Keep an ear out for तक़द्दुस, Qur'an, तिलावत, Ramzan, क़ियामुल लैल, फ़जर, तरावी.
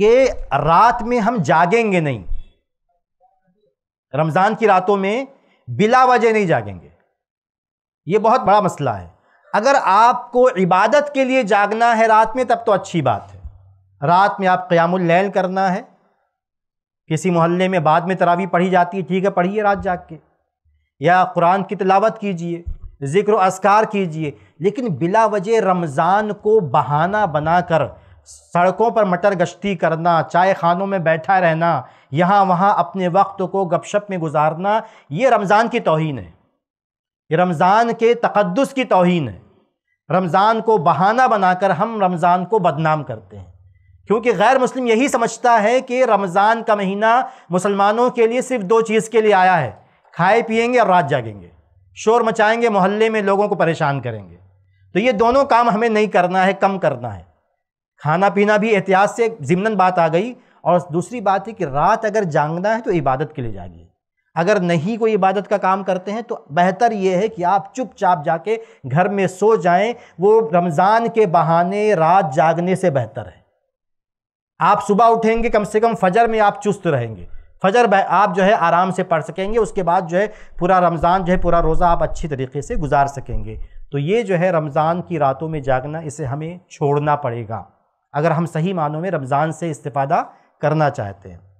कि रात में हम जागेंगे नहीं, रमज़ान की रातों में बिला वजह नहीं जागेंगे। ये बहुत बड़ा मसला है। अगर आपको इबादत के लिए जागना है रात में तब तो अच्छी बात है, रात में आप क़ियामुल लैल करना है, किसी मोहल्ले में बाद में तरावी पढ़ी जाती है, ठीक है पढ़िए रात जाग के, या कुरान की तिलावत कीजिए, ज़िक्र अस्कार कीजिए, लेकिन बिला वजह रमज़ान को बहाना बनाकर सड़कों पर मटर गश्ती करना, चाय खानों में बैठा रहना, यहाँ वहाँ अपने वक्त को गपशप में गुजारना, ये रमज़ान की तौहीन है, ये रमज़ान के तक़द्दुस की तौहीन है। रमज़ान को बहाना बनाकर हम रमज़ान को बदनाम करते हैं, क्योंकि गैर मुस्लिम यही समझता है कि रमज़ान का महीना मुसलमानों के लिए सिर्फ दो चीज़ के लिए आया है, खाए पिएंगे और रात जागेंगे, शोर मचाएंगे मोहल्ले में, लोगों को परेशान करेंगे। तो ये दोनों काम हमें नहीं करना है, कम करना है। खाना पीना भी एहतियात से, ज़िम्नन बात आ गई। और दूसरी बात है कि रात अगर जागना है तो इबादत के लिए जागिए, अगर नहीं कोई इबादत का काम करते हैं तो बेहतर ये है कि आप चुपचाप जाके घर में सो जाएं, वो रमज़ान के बहाने रात जागने से बेहतर है। आप सुबह उठेंगे, कम से कम फ़जर में आप चुस्त रहेंगे, फ़जर आप जो है आराम से पढ़ सकेंगे, उसके बाद जो है पूरा रमज़ान जो है पूरा रोज़ा आप अच्छी तरीके से गुजार सकेंगे। तो ये जो है रमज़ान की रातों में जागना, इसे हमें छोड़ना पड़ेगा अगर हम सही मानों में रमज़ान से इस्तिफ़ादा करना चाहते हैं।